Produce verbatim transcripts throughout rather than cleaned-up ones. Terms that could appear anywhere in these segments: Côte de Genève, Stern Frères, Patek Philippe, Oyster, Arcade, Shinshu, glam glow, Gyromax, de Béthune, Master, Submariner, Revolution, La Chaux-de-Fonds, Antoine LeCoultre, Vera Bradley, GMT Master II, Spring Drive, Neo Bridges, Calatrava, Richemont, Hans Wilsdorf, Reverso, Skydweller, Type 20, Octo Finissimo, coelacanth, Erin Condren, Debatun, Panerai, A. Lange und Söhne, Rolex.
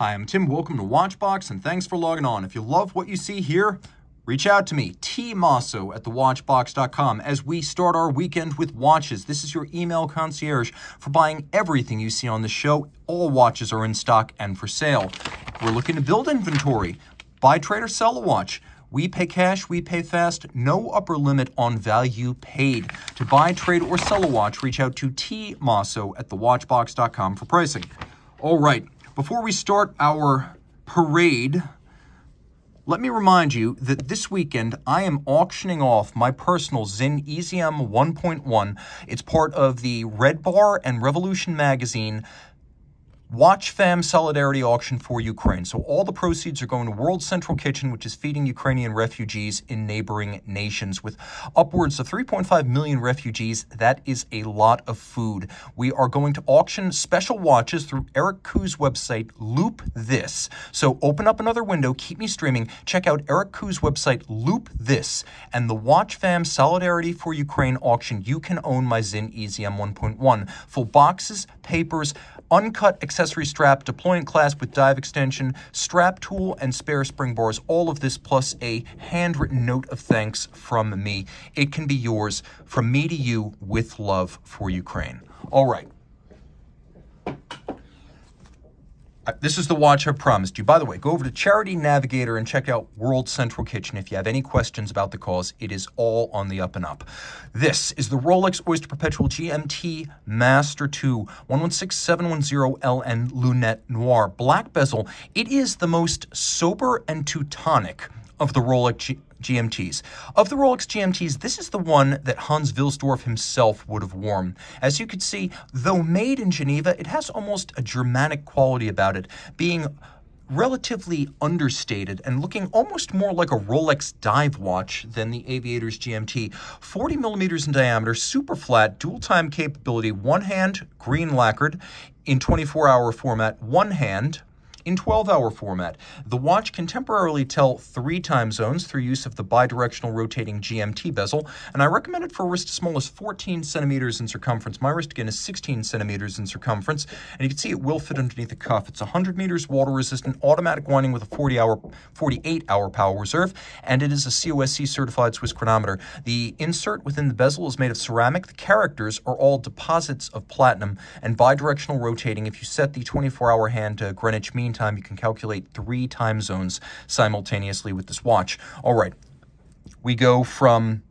Hi, I'm Tim. Welcome to Watchbox, and thanks for logging on. If you love what you see here, reach out to me, Tim Mosso at the watchbox dot com, as we start our weekend with watches. This is your email concierge for buying everything you see on the show. All watches are in stock and for sale. We're looking to build inventory. Buy, trade, or sell a watch. We pay cash, we pay fast, no upper limit on value paid. To buy, trade, or sell a watch, reach out to Tim Mosso at the watchbox dot com for pricing. All right. Before we start our parade, let me remind you that this weekend I am auctioning off my personal Sinn E Z M one point one. It's part of the Red Bar and Revolution magazine Watch Fam Solidarity Auction for Ukraine. So all the proceeds are going to World Central Kitchen, which is feeding Ukrainian refugees in neighboring nations. With upwards of three point five million refugees, that is a lot of food. We are going to auction special watches through Eric Ku's website, Loop This. So open up another window, keep me streaming, check out Eric Ku's website, Loop This, and the Watch Fam Solidarity for Ukraine auction. You can own my Sinn E Z M one point one. Full boxes, papers, uncut accessory strap, deployant clasp with dive extension, strap tool, and spare spring bars. All of this plus a handwritten note of thanks from me. It can be yours, from me to you, with love for Ukraine. All right. This is the watch I promised you. By the way, go over to Charity Navigator and check out World Central Kitchen if you have any questions about the cause. It is all on the up and up. This is the Rolex Oyster Perpetual G M T Master two one one six seven one zero L N Lunette Noir. Black bezel. It is the most sober and Teutonic of the Rolex G GMTs. Of the Rolex G M Ts, this is the one that Hans Wilsdorf himself would have worn. As you can see, though made in Geneva, it has almost a Germanic quality about it, being relatively understated and looking almost more like a Rolex dive watch than the Aviator's G M T. forty millimeters in diameter, super flat, dual time capability, one hand green lacquered in twenty-four hour format, one hand in twelve hour format. The watch can temporarily tell three time zones through use of the bidirectional rotating G M T bezel, and I recommend it for a wrist as small as fourteen centimeters in circumference. My wrist, again, is sixteen centimeters in circumference, and you can see it will fit underneath the cuff. It's one hundred meters water-resistant, automatic winding with a forty-eight hour power reserve, and it is a C O S C-certified Swiss chronometer. The insert within the bezel is made of ceramic. The characters are all deposits of platinum, and bidirectional rotating. If you set the twenty-four hour hand to Greenwich Mean Time, you can calculate three time zones simultaneously with this watch. All right, we go from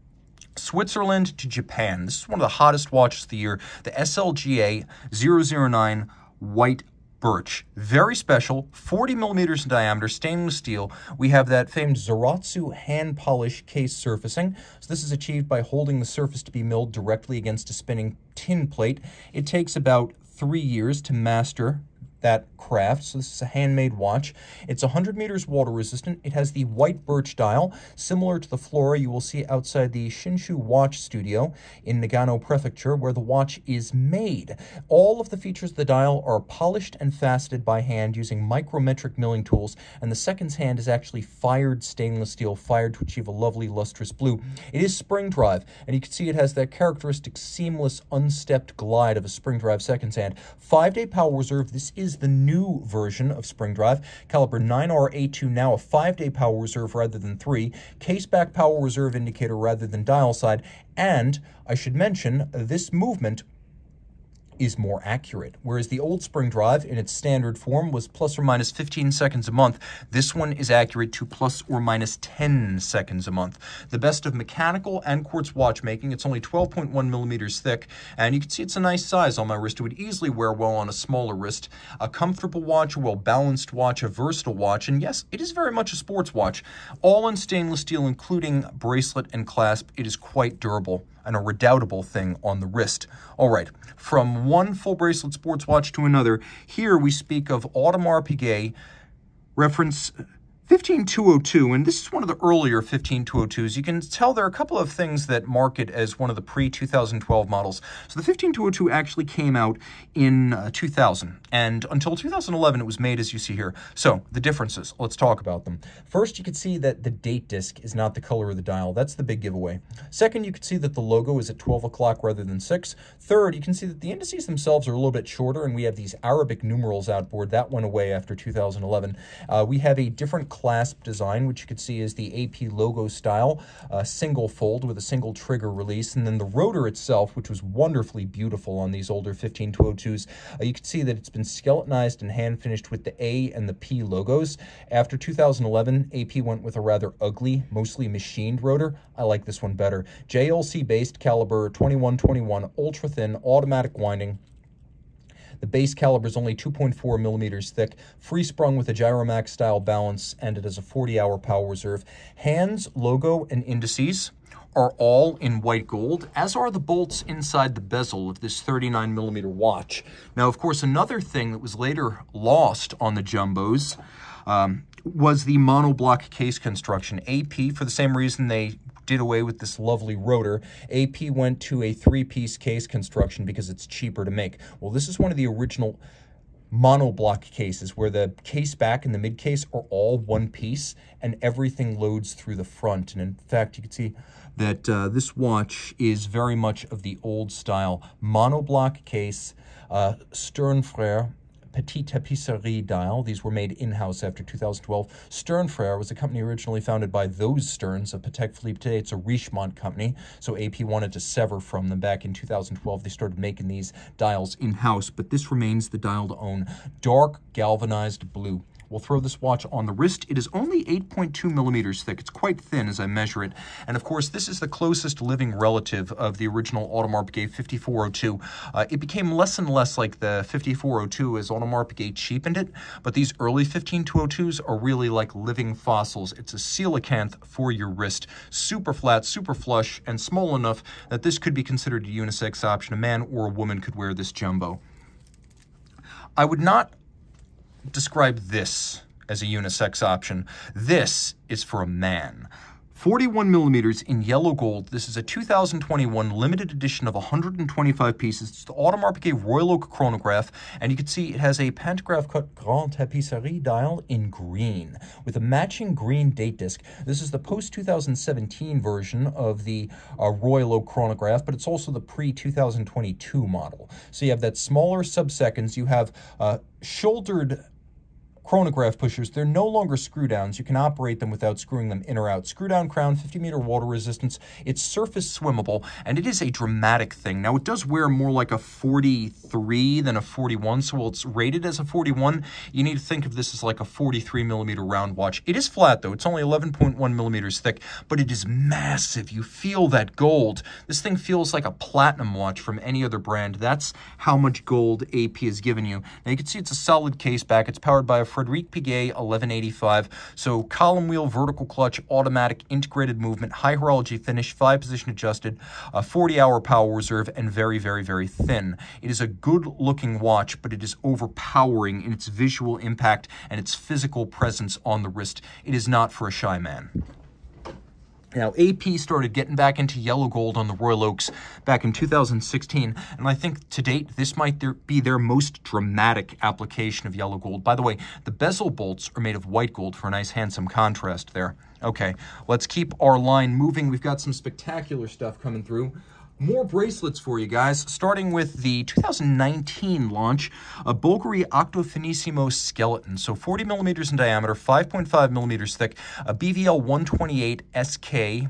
Switzerland to Japan. This is one of the hottest watches of the year, the S L G A zero zero nine White Birch. Very special, forty millimeters in diameter, stainless steel. We have that famed Zeratsu hand polish case surfacing. So this is achieved by holding the surface to be milled directly against a spinning tin plate. It takes about three years to master that craft. So this is a handmade watch. It's one hundred meters water resistant. It has the white birch dial, similar to the flora you will see outside the Shinshu Watch Studio in Nagano Prefecture, where the watch is made. All of the features of the dial are polished and faceted by hand using micrometric milling tools, and the seconds hand is actually fired stainless steel, fired to achieve a lovely lustrous blue. It is spring drive, and you can see it has that characteristic seamless, unstepped glide of a spring drive seconds hand. Five-day power reserve. This is the new version of spring drive, caliber nine R A two, now a five-day power reserve rather than three, case back power reserve indicator rather than dial side, and I should mention this movement is more accurate. Whereas the old spring drive in its standard form was plus or minus fifteen seconds a month, this one is accurate to plus or minus ten seconds a month. The best of mechanical and quartz watchmaking. It's only twelve point one millimeters thick, and you can see it's a nice size on my wrist. It would easily wear well on a smaller wrist. A comfortable watch, a well-balanced watch, a versatile watch, and yes, it is very much a sports watch. All in stainless steel, including bracelet and clasp. It is quite durable and a redoubtable thing on the wrist. All right, from one full bracelet sports watch to another, here we speak of Audemars Piguet, reference fifteen two oh two, and this is one of the earlier fifteen two oh twos. You can tell there are a couple of things that mark it as one of the pre two thousand twelve models. So the fifteen two oh two actually came out in uh, two thousand, and until two thousand eleven it was made, as you see here. So the differences, let's talk about them. First, you can see that the date disc is not the color of the dial. That's the big giveaway. Second, you can see that the logo is at twelve o'clock rather than six. Third, you can see that the indices themselves are a little bit shorter, and we have these Arabic numerals outboard. That went away after two thousand eleven. Uh, we have a different clasp design, which you can see is the A P logo style, uh, single fold with a single trigger release, and then the rotor itself, which was wonderfully beautiful on these older fifteen two oh twos. Uh, you can see that it's been skeletonized and hand finished with the A and the P logos. After two thousand eleven, A P went with a rather ugly, mostly machined rotor. I like this one better. J L C based caliber twenty-one twenty-one, ultra thin, automatic winding. The base caliber is only two point four millimeters thick, free sprung with a Gyromax style balance, and it has a forty hour power reserve. Hands, logo, and indices are all in white gold, as are the bolts inside the bezel of this thirty-nine millimeter watch. Now, of course, another thing that was later lost on the jumbos um, was the monoblock case construction. A P, for the same reason they did away with this lovely rotor, A P went to a three-piece case construction because it's cheaper to make. Well, this is one of the original monoblock cases where the case back and the mid case are all one piece and everything loads through the front. And in fact, you can see that uh, this watch is very much of the old style monoblock case, uh, Stern Frères Petit Tapisserie dial. These were made in-house after two thousand twelve. Stern Frères was a company originally founded by those Sterns of Patek Philippe. Today it's a Richemont company, so A P wanted to sever from them. Back in two thousand twelve, they started making these dials in-house, but this remains the dial to own. Dark galvanized blue. We'll throw this watch on the wrist. It is only eight point two millimeters thick. It's quite thin as I measure it. And of course, this is the closest living relative of the original Audemars Piguet fifty-four oh two. Uh, it became less and less like the fifty-four oh two as Audemars Piguet cheapened it, but these early fifteen two oh twos are really like living fossils. It's a coelacanth for your wrist. Super flat, super flush, and small enough that this could be considered a unisex option. A man or a woman could wear this jumbo. I would not describe this as a unisex option. This is for a man. forty-one millimeters in yellow gold. This is a two thousand twenty-one limited edition of one hundred twenty-five pieces. It's the Audemars Piguet Royal Oak chronograph, and you can see it has a pantograph cut Grand Tapisserie dial in green with a matching green date disc. This is the post two thousand seventeen version of the uh, Royal Oak chronograph, but it's also the pre two thousand twenty-two model. So you have that smaller sub-seconds. You have uh, shouldered chronograph pushers. They're no longer screw downs. You can operate them without screwing them in or out. Screw down crown, fifty meter water resistance. It's surface swimmable, and it is a dramatic thing. Now, it does wear more like a forty-three than a forty-one, so while it's rated as a forty-one, you need to think of this as like a forty-three millimeter round watch. It is flat, though. It's only eleven point one millimeters thick, but it is massive. You feel that gold. This thing feels like a platinum watch from any other brand. That's how much gold A P has given you. Now, you can see it's a solid case back. It's powered by a Frédéric Piguet eleven eighty-five, so column wheel, vertical clutch, automatic, integrated movement, high horology finish, five position adjusted, a forty hour power reserve, and very, very, very thin. It is a good looking watch, but it is overpowering in its visual impact and its physical presence on the wrist. It is not for a shy man. Now, A P started getting back into yellow gold on the Royal Oaks back in two thousand sixteen, and I think to date this might be their most dramatic application of yellow gold. By the way, the bezel bolts are made of white gold for a nice handsome contrast there. Okay, let's keep our line moving. We've got some spectacular stuff coming through. More bracelets for you guys, starting with the two thousand nineteen launch, a Bulgari Octo Finissimo skeleton. So forty millimeters in diameter, five point five millimeters thick, a B V L one twenty-eight S K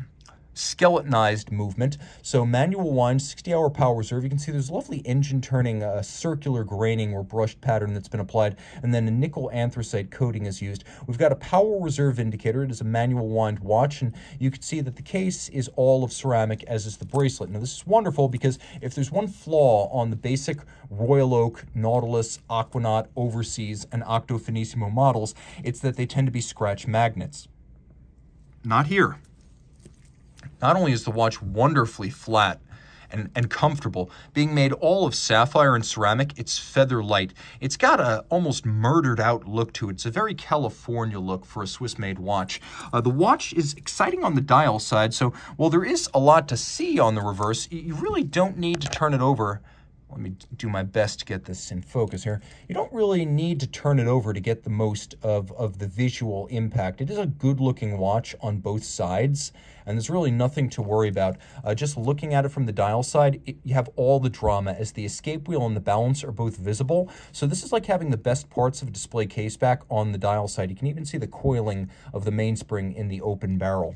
skeletonized movement. So manual wind, sixty hour power reserve. You can see there's a lovely engine turning, a uh, circular graining or brushed pattern that's been applied, and then a nickel anthracite coating is used. We've got a power reserve indicator. It is a manual wind watch, and you can see that the case is all of ceramic, as is the bracelet. Now, this is wonderful because if there's one flaw on the basic Royal Oak, Nautilus, Aquanaut, Overseas, and Octo Finissimo models, it's that they tend to be scratch magnets. Not here. Not only is the watch wonderfully flat and, and comfortable. Being made all of sapphire and ceramic, it's feather light. It's got a almost murdered out look to it. It's a very California look for a Swiss-made watch. Uh, the watch is exciting on the dial side, so while there is a lot to see on the reverse, you really don't need to turn it over. Let me do my best to get this in focus here. You don't really need to turn it over to get the most of, of the visual impact. It is a good-looking watch on both sides, and there's really nothing to worry about. Uh, just looking at it from the dial side, it, you have all the drama, as the escape wheel and the balance are both visible. So this is like having the best parts of a display case back on the dial side. You can even see the coiling of the mainspring in the open barrel.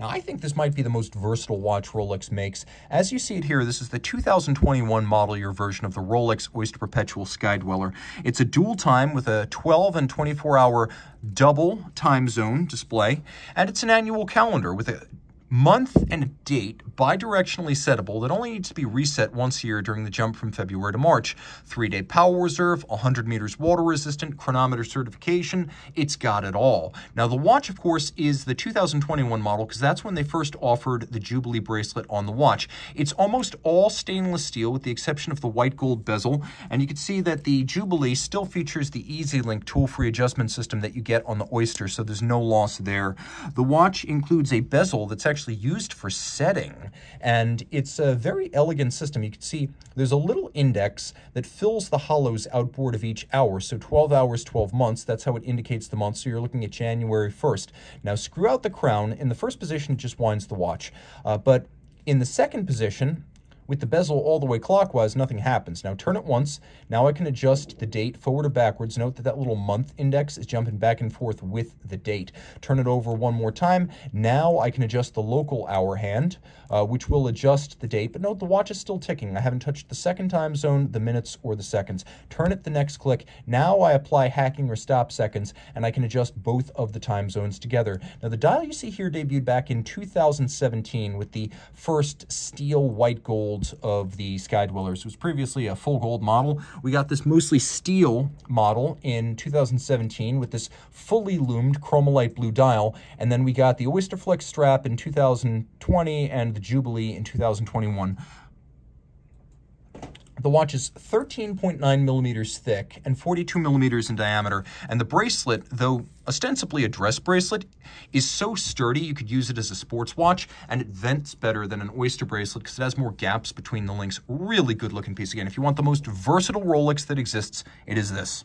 Now, I think this might be the most versatile watch Rolex makes. As you see it here, this is the two thousand twenty-one model year version of the Rolex Oyster Perpetual Skydweller. It's a dual time with a twelve and twenty-four hour double time zone display, and it's an annual calendar with a month and a date bidirectionally settable that only needs to be reset once a year during the jump from February to March. Three-day power reserve, one hundred meters water-resistant, chronometer certification. It's got it all. Now, the watch, of course, is the two thousand twenty-one model because that's when they first offered the Jubilee bracelet on the watch. It's almost all stainless steel with the exception of the white gold bezel, and you can see that the Jubilee still features the EasyLink tool-free adjustment system that you get on the Oyster, so there's no loss there. The watch includes a bezel that's actually used for setting, and it's a very elegant system. You can see there's a little index that fills the hollows outboard of each hour, so twelve hours, twelve months, that's how it indicates the month, so you're looking at January first. Now screw out the crown. In the first position, it just winds the watch, uh, but in the second position, with the bezel all the way clockwise, nothing happens. Now turn it once. Now I can adjust the date forward or backwards. Note that that little month index is jumping back and forth with the date. Turn it over one more time. Now I can adjust the local hour hand, uh, which will adjust the date. But note the watch is still ticking. I haven't touched the second time zone, the minutes, or the seconds. Turn it the next click. Now I apply hacking or stop seconds, and I can adjust both of the time zones together. Now the dial you see here debuted back in two thousand seventeen with the first steel white gold of the Skydwellers. It was previously a full gold model. We got this mostly steel model in two thousand seventeen with this fully loomed chromolite blue dial, and then we got the Oysterflex strap in two thousand twenty and the Jubilee in two thousand twenty-one. The watch is thirteen point nine millimeters thick and forty-two millimeters in diameter, and the bracelet, though ostensibly a dress bracelet, is so sturdy you could use it as a sports watch, and it vents better than an Oyster bracelet because it has more gaps between the links. Really good looking piece. Again, if you want the most versatile Rolex that exists, it is this.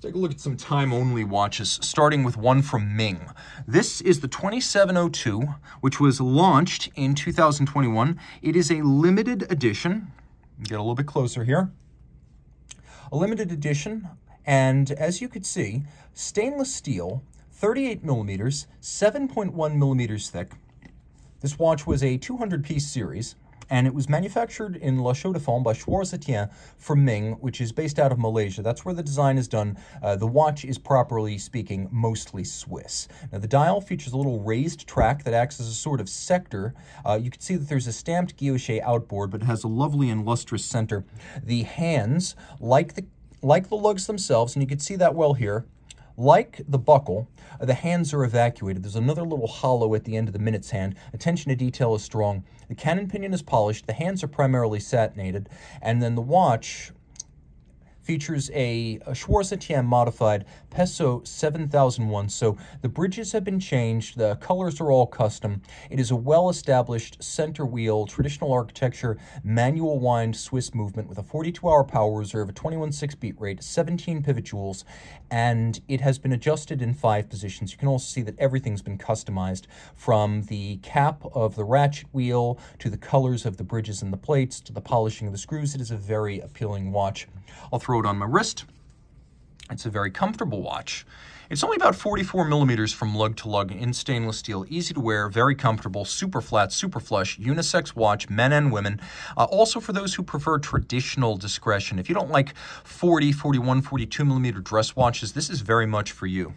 Take a look at some time-only watches, starting with one from Ming. This is the twenty-seven oh two, which was launched in two thousand twenty-one. It is a limited edition. Get a little bit closer here. A limited edition, and as you could see, stainless steel, thirty-eight millimeters, seven point one millimeters thick. This watch was a two hundred piece series, and it was manufactured in La Chaux-de-Fonds by Schwarz Etienne for Ming, which is based out of Malaysia. That's where the design is done. Uh, the watch is, properly speaking, mostly Swiss. Now, the dial features a little raised track that acts as a sort of sector. Uh, you can see that there's a stamped guilloche outboard, but it has a lovely and lustrous center. The hands, like the, like the lugs themselves, and you can see that well here, like the buckle, the hands are evacuated. There's another little hollow at the end of the minute's hand. Attention to detail is strong. The cannon pinion is polished. The hands are primarily satinated. And then the watch features a, a Schwarz Etienne modified Peso seven thousand one. So the bridges have been changed. The colors are all custom. It is a well-established center wheel, traditional architecture, manual wind Swiss movement with a forty-two hour power reserve, a twenty-one six beat rate, seventeen pivot joules, and it has been adjusted in five positions. You can also see that everything's been customized from the cap of the ratchet wheel to the colors of the bridges and the plates to the polishing of the screws. It is a very appealing watch. I'll throw it on my wrist. It's a very comfortable watch. It's only about forty-four millimeters from lug to lug in stainless steel, easy to wear, very comfortable, super flat, super flush, unisex watch, men and women. Uh, also for those who prefer traditional discretion. If you don't like forty, forty-one, forty-two millimeter dress watches, this is very much for you.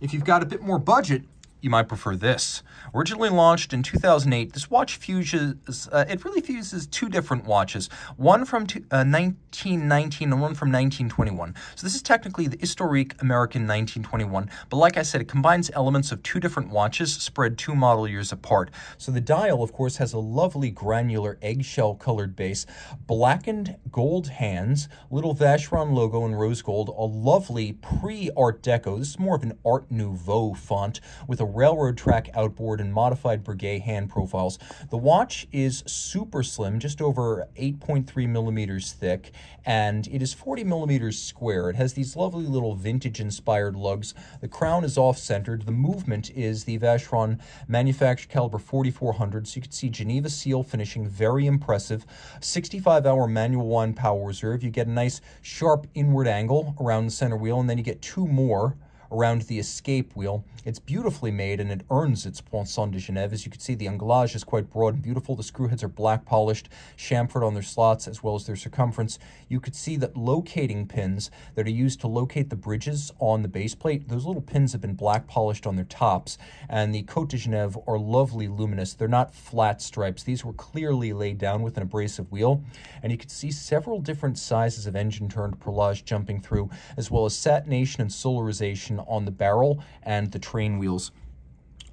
If you've got a bit more budget, you might prefer this. Originally launched in two thousand eight, this watch fuses, uh, it really fuses two different watches, one from uh, nineteen nineteen and one from nineteen twenty-one. So this is technically the Historique American nineteen twenty-one, but like I said, it combines elements of two different watches spread two model years apart. So the dial, of course, has a lovely granular eggshell colored base, blackened gold hands, little Vacheron logo in rose gold, a lovely pre-Art Deco. This is more of an Art Nouveau font with a railroad track outboard and modified Breguet hand profiles. The watch is super slim, just over eight point three millimeters thick, and it is forty millimeters square. It has these lovely little vintage-inspired lugs. The crown is off-centered. The movement is the Vacheron manufactured caliber forty-four hundred, so you can see Geneva seal finishing, very impressive. sixty-five hour manual one power reserve. You get a nice sharp inward angle around the center wheel, and then you get two more around the escape wheel. It's beautifully made, and it earns its Poinçon de Genève. As you can see, the anglage is quite broad and beautiful. The screw heads are black polished, chamfered on their slots as well as their circumference. You could see that locating pins that are used to locate the bridges on the base plate, those little pins have been black polished on their tops, and the Côte de Genève are lovely luminous. They're not flat stripes. These were clearly laid down with an abrasive wheel, and you could see several different sizes of engine-turned perlage jumping through, as well as satination and solarization on the barrel and the train wheels.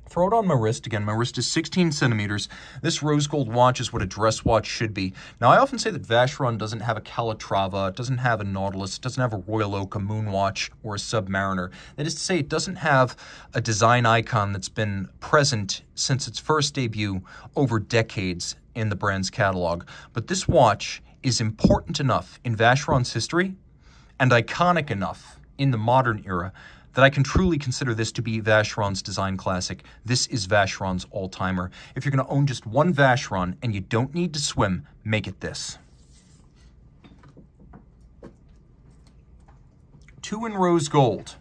Throw it on my wrist. Again, my wrist is sixteen centimeters. This rose gold watch is what a dress watch should be. Now, I often say that Vacheron doesn't have a Calatrava, doesn't have a Nautilus, doesn't have a Royal Oak, a Moonwatch, or a Submariner. That is to say, it doesn't have a design icon that's been present since its first debut over decades in the brand's catalog. But this watch is important enough in Vacheron's history and iconic enough in the modern era that I can truly consider this to be Vacheron's design classic. This is Vacheron's all-timer. If you're going to own just one Vacheron and you don't need to swim, make it this. Two in rose gold,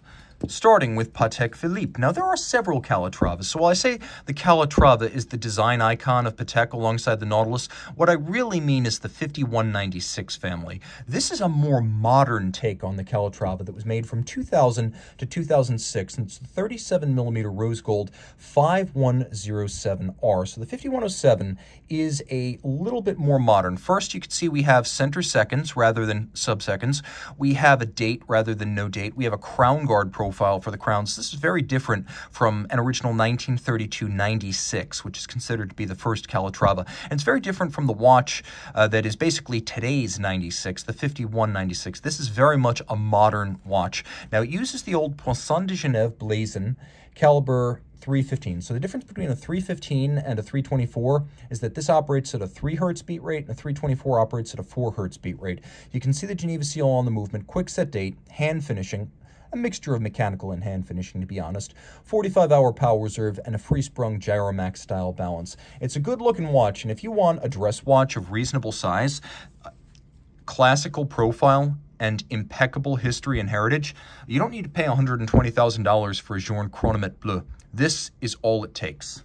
starting with Patek Philippe. Now, there are several Calatravas. So while I say the Calatrava is the design icon of Patek alongside the Nautilus, what I really mean is the fifty-one ninety-six family. This is a more modern take on the Calatrava that was made from two thousand to two thousand six, and it's the thirty-seven millimeter rose gold fifty-one oh seven R. So the fifty-one oh seven is a little bit more modern. First, you can see we have center seconds rather than subseconds. We have a date rather than no date. We have a crown guard profile profile for the crowns. This is very different from an original nineteen thirty-two ninety-six, which is considered to be the first Calatrava. And it's very different from the watch uh, that is basically today's ninety-six, the fifty-one ninety-six. This is very much a modern watch. Now, it uses the old Poinçon de Genève blazon, caliber three fifteen. So the difference between a three fifteen and a three twenty-four is that this operates at a three hertz beat rate, and a three twenty-four operates at a four hertz beat rate. You can see the Geneva seal on the movement, quick set date, hand finishing, a mixture of mechanical and hand finishing, to be honest, forty-five hour power reserve, and a free-sprung Gyromax style balance. It's a good-looking watch, and if you want a dress watch of reasonable size, classical profile, and impeccable history and heritage, you don't need to pay one hundred twenty thousand dollars for a Journe Chronomètre Bleu. This is all it takes.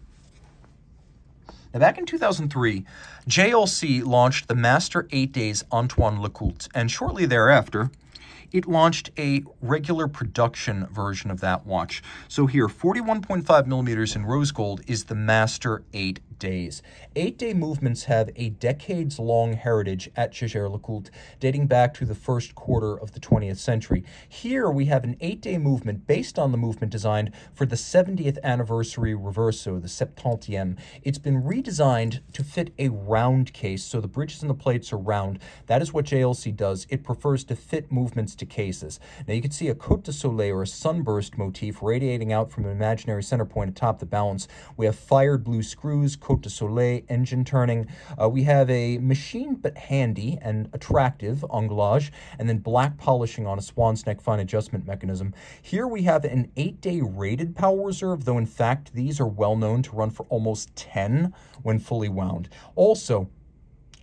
Now, back in two thousand three, J L C launched the Master eight Days Antoine LeCoultre, and shortly thereafter, it launched a regular production version of that watch. So here, forty-one point five millimeters in rose gold is the Master eight Days. Eight-day movements have a decades-long heritage at Jaeger-LeCoultre, dating back to the first quarter of the twentieth century. Here, we have an eight-day movement based on the movement designed for the seventieth anniversary reverso, the septantième. It's been redesigned to fit a round case, so the bridges and the plates are round. That is what J L C does. It prefers to fit movements to cases. Now, you can see a Côte de Soleil, or a sunburst motif, radiating out from an imaginary center point atop the balance. We have fired blue screws, Côte de Soleil, engine turning. Uh, we have a machine but handy and attractive anglage, and then black polishing on a swan's neck fine adjustment mechanism. Here we have an eight-day rated power reserve, though in fact these are well known to run for almost ten when fully wound. Also,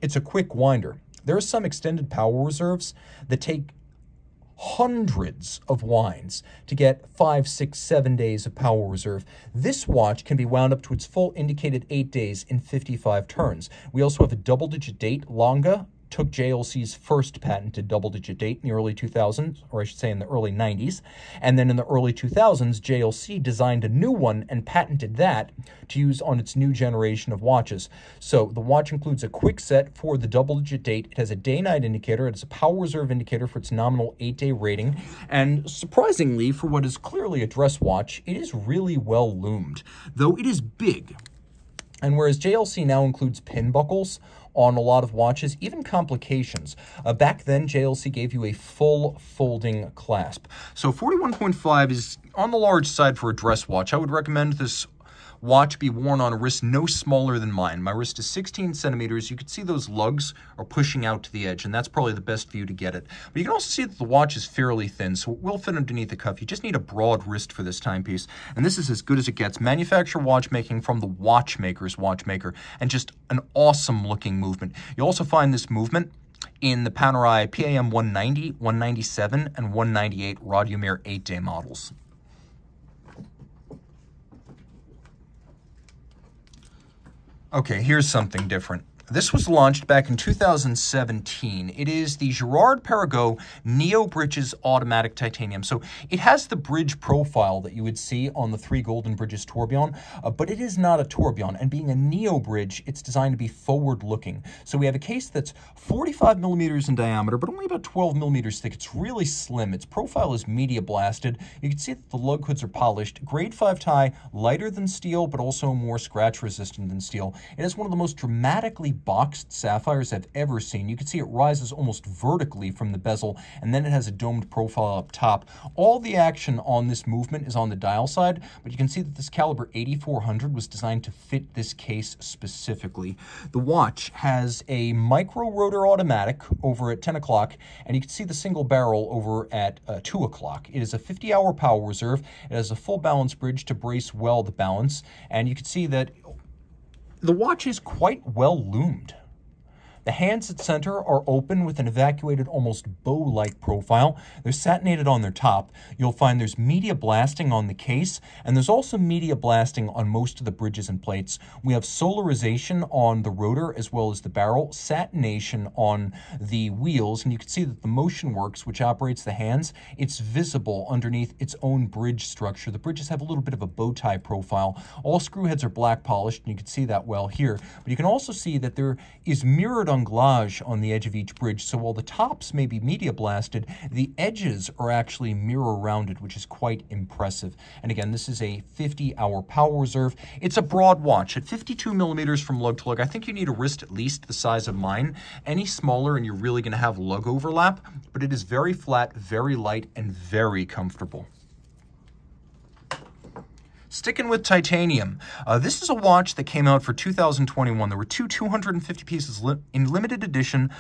it's a quick winder. There are some extended power reserves that take hundreds of winds to get five, six, seven days of power reserve. This watch can be wound up to its full indicated eight days in fifty-five turns. We also have a double-digit date, Lange took J L C's first patented double-digit date in the early two thousands, or I should say in the early nineties, and then in the early two thousands, J L C designed a new one and patented that to use on its new generation of watches. So the watch includes a quick set for the double-digit date. It has a day-night indicator. It has a power reserve indicator for its nominal eight-day rating, and surprisingly, for what is clearly a dress watch, it is really well loomed, though it is big. And whereas J L C now includes pin buckles on a lot of watches, even complications, uh, back then J L C gave you a full folding clasp. So forty-one point five is on the large side for a dress watch. I would recommend this watch be worn on a wrist no smaller than mine. My wrist is sixteen centimeters. You can see those lugs are pushing out to the edge, and that's probably the best view to get it. But you can also see that the watch is fairly thin, so it will fit underneath the cuff. You just need a broad wrist for this timepiece, and this is as good as it gets. Manufacturer watchmaking from the watchmaker's watchmaker, and just an awesome-looking movement. You'll also find this movement in the Panerai P A M one ninety, one ninety-seven, and one ninety-eight Radiomer eight-day models. Okay, here's something different. This was launched back in two thousand seventeen. It is the Girard Perregaux Neo Bridges Automatic Titanium. So it has the bridge profile that you would see on the Three Golden Bridges tourbillon, uh, but it is not a tourbillon. And being a Neo Bridge, it's designed to be forward-looking. So we have a case that's forty-five millimeters in diameter, but only about twelve millimeters thick. It's really slim. Its profile is media blasted. You can see that the lug hoods are polished. Grade five tie, lighter than steel, but also more scratch-resistant than steel. It has one of the most dramatically boxed sapphires I've ever seen. You can see it rises almost vertically from the bezel, and then it has a domed profile up top. All the action on this movement is on the dial side, but you can see that this caliber eighty-four hundred was designed to fit this case specifically. The watch has a micro rotor automatic over at ten o'clock, and you can see the single barrel over at uh, two o'clock. It is a fifty-hour power reserve. It has a full balance bridge to brace well the balance, and you can see that the watch is quite well loomed. The hands at center are open with an evacuated, almost bow-like profile. They're satinated on their top. You'll find there's media blasting on the case, and there's also media blasting on most of the bridges and plates. We have solarization on the rotor as well as the barrel, satination on the wheels, and you can see that the motion works, which operates the hands, it's visible underneath its own bridge structure. The bridges have a little bit of a bow tie profile. All screw heads are black polished, and you can see that well here. But you can also see that there is mirrored anglage on the edge of each bridge, so while the tops may be media blasted, the edges are actually mirror rounded, which is quite impressive. And again, this is a fifty-hour power reserve. It's a broad watch at fifty-two millimeters from lug to lug. I think you need a wrist at least the size of mine. Any smaller and you're really going to have lug overlap, but it is very flat, very light, and very comfortable. Sticking with titanium, uh, this is a watch that came out for two thousand twenty-one. There were two two hundred fifty pieces li in limited edition,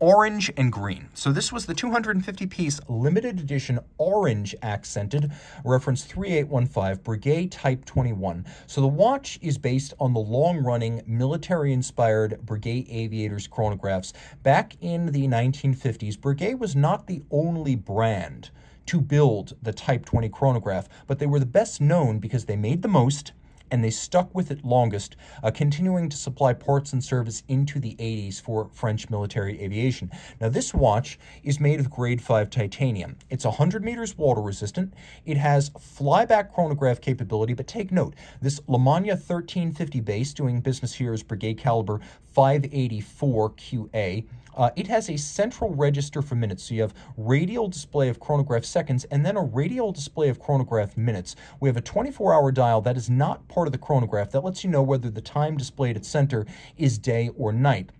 orange and green. So this was the two hundred fifty piece limited edition orange accented, reference three eight one five, Breguet Type twenty-one. So the watch is based on the long-running, military-inspired Breguet Aviators chronographs. Back in the nineteen fifties, Breguet was not the only brand to build the Type twenty chronograph, but they were the best known because they made the most and they stuck with it longest, uh, continuing to supply parts and service into the eighties for French military aviation. Now, this watch is made of grade five titanium. It's one hundred meters water resistant. It has flyback chronograph capability, but take note, this Lemania thirteen fifty base doing business here is Breguet caliber five eighty-four Q A. Uh, it has a central register for minutes, so you have radial display of chronograph seconds and then a radial display of chronograph minutes. We have a twenty-four hour dial that is not part of the chronograph that lets you know whether the time displayed at center is day or night.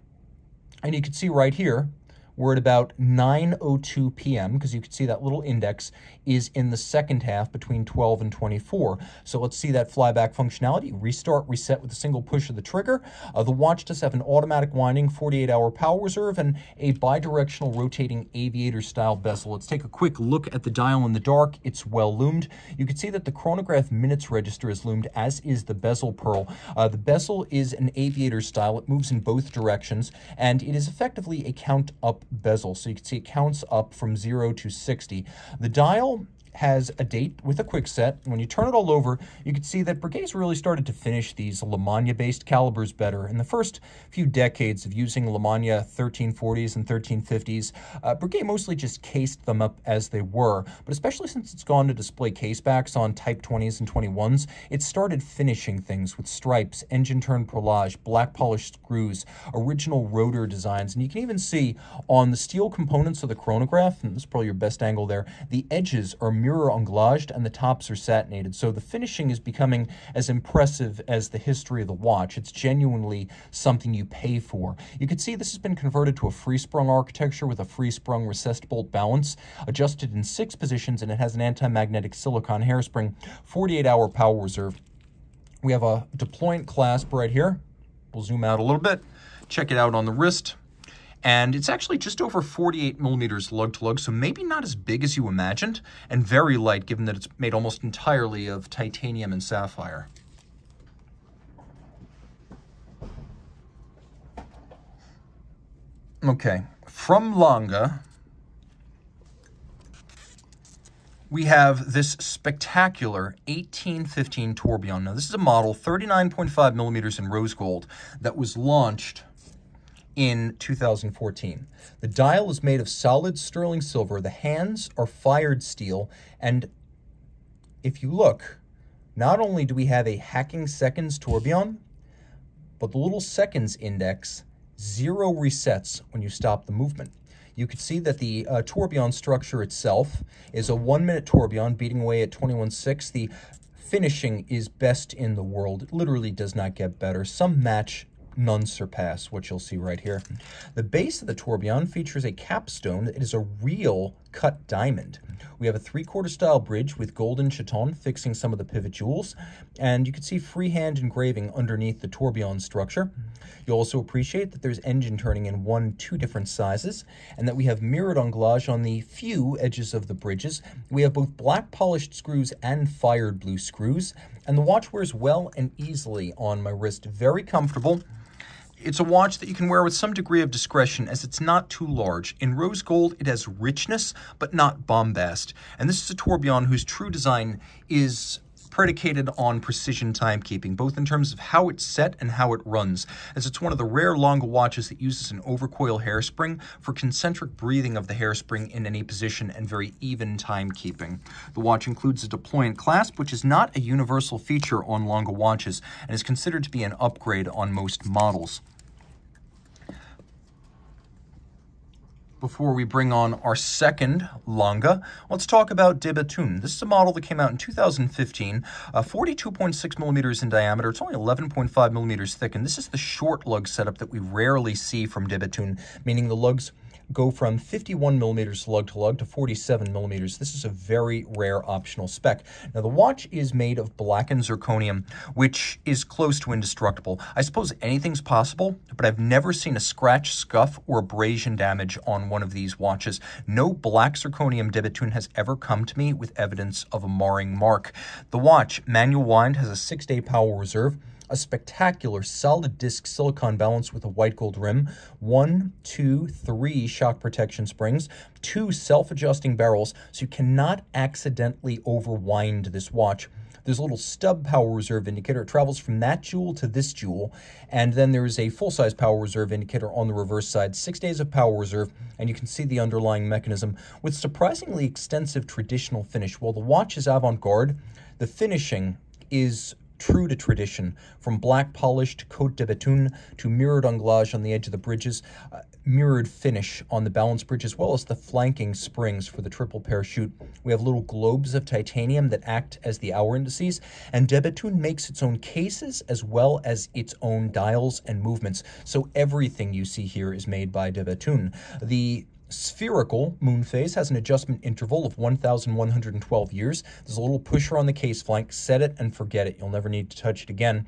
And you can see right here, we're at about nine oh two p m because you can see that little index is in the second half between twelve and twenty-four. So let's see that flyback functionality. Restart, reset with a single push of the trigger. Uh, the watch does have an automatic winding, forty-eight hour power reserve, and a bi-directional rotating aviator-style bezel. Let's take a quick look at the dial in the dark. It's well loomed. You can see that the chronograph minutes register is loomed, as is the bezel pearl. Uh, the bezel is an aviator style. It moves in both directions, and it is effectively a count-up bezel, so you can see it counts up from zero to sixty. The dial has a date with a quick set. When you turn it all over, you can see that Breguet's really started to finish these Lemania-based calibers better. In the first few decades of using Lemania thirteen forties and thirteen fifties, uh, Breguet mostly just cased them up as they were, but especially since it's gone to display casebacks on Type twenties and twenty-ones, it started finishing things with stripes, engine turn perlage, black polished screws, original rotor designs, and you can even see on the steel components of the chronograph, and this is probably your best angle there, the edges are mirror anglaged and the tops are satinated. So the finishing is becoming as impressive as the history of the watch. It's genuinely something you pay for. You can see this has been converted to a free-sprung architecture with a free-sprung recessed bolt balance, adjusted in six positions, and it has an anti-magnetic silicon hairspring, forty-eight hour power reserve. We have a deployant clasp right here. We'll zoom out a little bit, check it out on the wrist. And it's actually just over forty-eight millimeters lug-to-lug, so maybe not as big as you imagined, and very light given that it's made almost entirely of titanium and sapphire. Okay, from Lange, we have this spectacular eighteen fifteen Tourbillon. Now, this is a model thirty-nine point five millimeters in rose gold that was launched in two thousand fourteen. The dial is made of solid sterling silver, the hands are fired steel, and if you look, not only do we have a hacking seconds tourbillon, but the little seconds index zero resets when you stop the movement. You can see that the uh, tourbillon structure itself is a one-minute tourbillon beating away at twenty-one point six. The finishing is best in the world. It literally does not get better. Some match, none surpass what you'll see right here. The base of the tourbillon features a capstone that is a real cut diamond. We have a three-quarter style bridge with golden chaton fixing some of the pivot jewels, and you can see freehand engraving underneath the tourbillon structure. You'll also appreciate that there's engine turning in one, two different sizes, and that we have mirrored anglage on the few edges of the bridges. We have both black polished screws and fired blue screws, and the watch wears well and easily on my wrist. Very comfortable. It's a watch that you can wear with some degree of discretion as it's not too large. In rose gold, it has richness, but not bombast. And this is a tourbillon whose true design is predicated on precision timekeeping, both in terms of how it's set and how it runs, as it's one of the rare Lange watches that uses an overcoil hairspring for concentric breathing of the hairspring in any position and very even timekeeping. The watch includes a deployant clasp, which is not a universal feature on Lange watches and is considered to be an upgrade on most models. Before we bring on our second Lange, let's talk about Debatun. This is a model that came out in two thousand fifteen, uh, forty-two point six millimeters in diameter. It's only eleven point five millimeters thick, and this is the short lug setup that we rarely see from Debatun, meaning the lugs go from fifty-one millimeters lug to lug to forty-seven millimeters. This is a very rare optional spec. Now, the watch is made of blackened zirconium, which is close to indestructible. I suppose anything's possible, but I've never seen a scratch, scuff, or abrasion damage on one of these watches. No black zirconium Debatun has ever come to me with evidence of a marring mark. The watch, manual wind, has a six-day power reserve, a spectacular solid disc silicon balance with a white gold rim, one, two, three shock protection springs, two self-adjusting barrels, so you cannot accidentally overwind this watch. There's a little stub power reserve indicator. It travels from that jewel to this jewel, and then there is a full-size power reserve indicator on the reverse side, six days of power reserve, and you can see the underlying mechanism with surprisingly extensive traditional finish. While the watch is avant-garde, the finishing is true to tradition, from black polished Côte de Béthune to mirrored anglage on the edge of the bridges, uh, mirrored finish on the balance bridge, as well as the flanking springs for the triple parachute. We have little globes of titanium that act as the hour indices, and de Béthune makes its own cases as well as its own dials and movements, so everything you see here is made by de Béthune. The spherical moon phase has an adjustment interval of one thousand one hundred twelve years. There's a little pusher on the case flank. Set it and forget it. You'll never need to touch it again.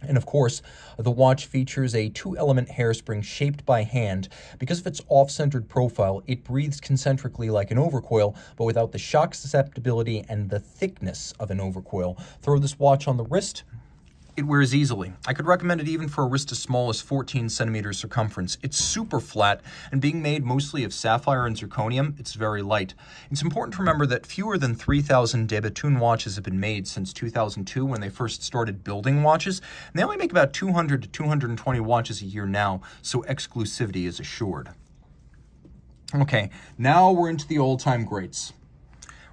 And of course, the watch features a two-element hairspring shaped by hand. Because of its off-centered profile, it breathes concentrically like an overcoil, but without the shock susceptibility and the thickness of an overcoil. Throw this watch on the wrist, It wears easily. I could recommend it even for a wrist as small as fourteen centimeters circumference. It's super flat, and being made mostly of sapphire and zirconium, it's very light. It's important to remember that fewer than three thousand Debatoun watches have been made since two thousand two, when they first started building watches, and they only make about two hundred to two hundred twenty watches a year now, so exclusivity is assured. Okay, now we're into the old-time greats.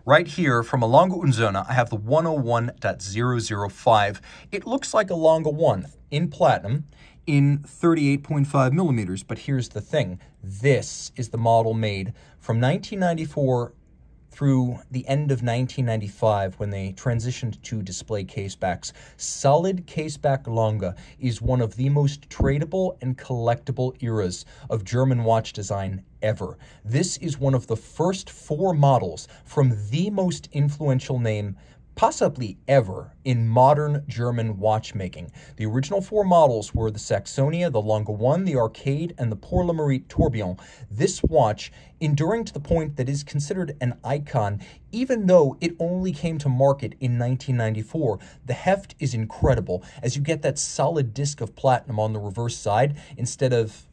Right here, from A. Lange und Söhne, I have the one oh one point zero zero five. It looks like a Lange one in platinum in thirty-eight point five millimeters, but here's the thing. This is the model made from nineteen ninety-four through the end of nineteen ninety-five, when they transitioned to display casebacks. Solid caseback Lange is one of the most tradable and collectible eras of German watch design ever. This is one of the first four models from the most influential name possibly ever in modern German watchmaking. The original four models were the Saxonia, the Lange one, the Arcade, and the Pour-le-Mérite Tourbillon. This watch, enduring to the point that it is considered an icon, even though it only came to market in nineteen ninety-four, the heft is incredible, as you get that solid disc of platinum on the reverse side instead of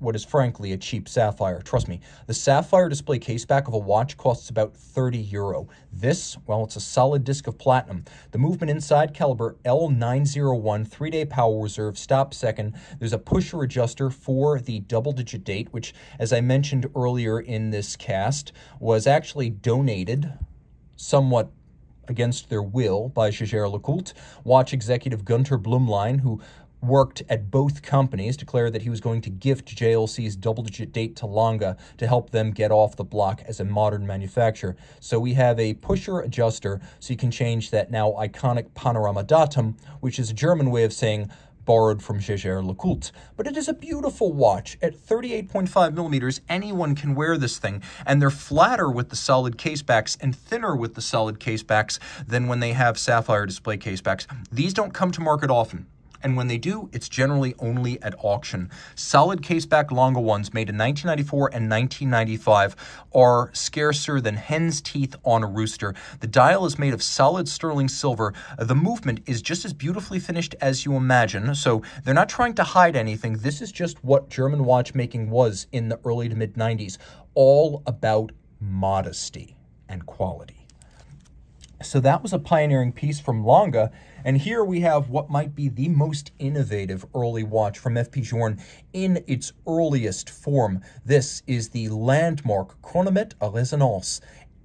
what is frankly a cheap sapphire. Trust me, the sapphire display caseback of a watch costs about thirty euro. This, well, it's a solid disc of platinum. The movement inside, caliber L nine oh one, three-day power reserve, stop second. There's a pusher adjuster for the double-digit date, which, as I mentioned earlier in this cast, was actually donated somewhat against their will by Jaeger-LeCoultre. Watch executive Gunter Blumlein, who worked at both companies, declared that he was going to gift J L C's double-digit date to Lange to help them get off the block as a modern manufacturer. So we have a pusher adjuster, so you can change that now iconic panorama datum, which is a German way of saying borrowed from Jaeger-LeCoultre. But it is a beautiful watch. At thirty-eight point five millimeters, anyone can wear this thing, and they're flatter with the solid casebacks and thinner with the solid casebacks than when they have sapphire display casebacks. These don't come to market often, and when they do, it's generally only at auction. Solid caseback Lange ones made in nineteen ninety-four and nineteen ninety-five are scarcer than hen's teeth on a rooster. The dial is made of solid sterling silver. The movement is just as beautifully finished as you imagine, so they're not trying to hide anything. This is just what German watchmaking was in the early to mid nineties, all about modesty and quality. So that was a pioneering piece from Lange, and here we have what might be the most innovative early watch from F P. Journe in its earliest form. This is the landmark Chronomètre Résonance.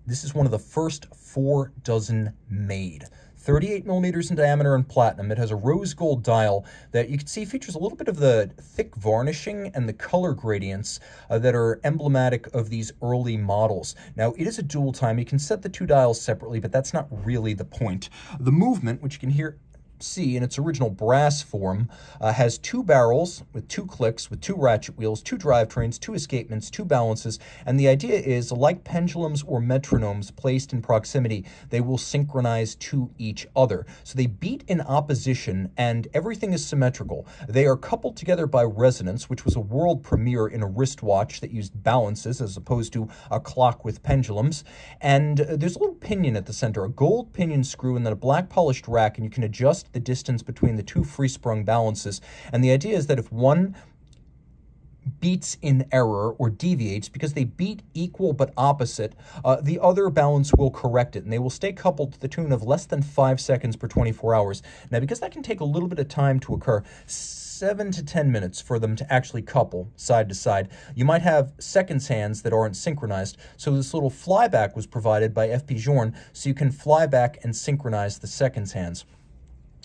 This is one of the first four dozen made. thirty-eight millimeters in diameter and platinum. It has a rose gold dial that you can see features a little bit of the thick varnishing and the color gradients uh, that are emblematic of these early models. Now, it is a dual time. You can set the two dials separately, but that's not really the point. The movement, which you can hear see in its original brass form, uh, has two barrels with two clicks, with two ratchet wheels, two drivetrains, two escapements, two balances, and the idea is, like pendulums or metronomes placed in proximity, they will synchronize to each other. So they beat in opposition, and everything is symmetrical. They are coupled together by resonance, which was a world premiere in a wristwatch that used balances as opposed to a clock with pendulums. And uh, there's a little pinion at the center, a gold pinion screw, and then a black polished rack, and you can adjust the distance between the two free-sprung balances. And the idea is that if one beats in error or deviates, because they beat equal but opposite, uh, the other balance will correct it, and they will stay coupled to the tune of less than five seconds per twenty-four hours. Now, because that can take a little bit of time to occur, seven to ten minutes for them to actually couple side to side, you might have seconds hands that aren't synchronized, so this little flyback was provided by F P. Journe, so you can fly back and synchronize the seconds hands.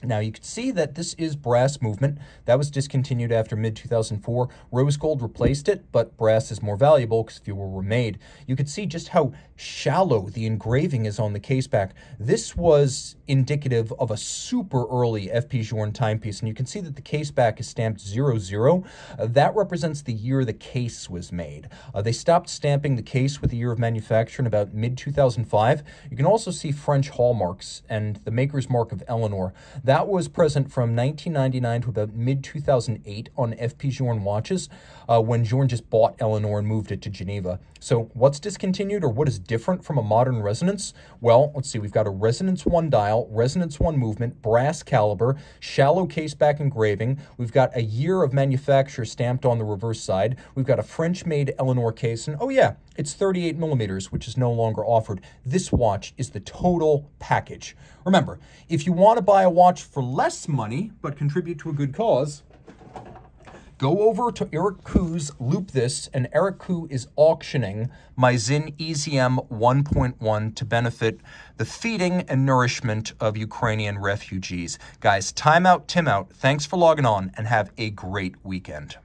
Now, you can see that this is brass movement. That was discontinued after mid two thousand four. Rose gold replaced it, but brass is more valuable because fewer were made. You could see just how shallow the engraving is on the caseback. This was indicative of a super early F P. Journe timepiece, and you can see that the caseback is stamped zero zero. Uh, that represents the year the case was made. Uh, they stopped stamping the case with the year of manufacture in about mid two thousand five. You can also see French hallmarks and the maker's mark of Eleanor. That was present from nineteen ninety-nine to about mid two thousand eight on F P. Journe watches, uh, when Journe just bought Eleanor and moved it to Geneva. So what's discontinued, or what is different from a modern resonance? Well, let's see. We've got a resonance one dial, resonance one movement, brass caliber, shallow caseback engraving. We've got a year of manufacture stamped on the reverse side. We've got a French-made Eleanor case, and oh yeah, it's thirty-eight millimeters, which is no longer offered. This watch is the total package. Remember, if you want to buy a watch for less money but contribute to a good cause, go over to Eric Ku's Loop This, and Eric Ku is auctioning my Sinn E Z M one point one to benefit the feeding and nourishment of Ukrainian refugees. Guys, time out, Tim out. Thanks for logging on, and have a great weekend.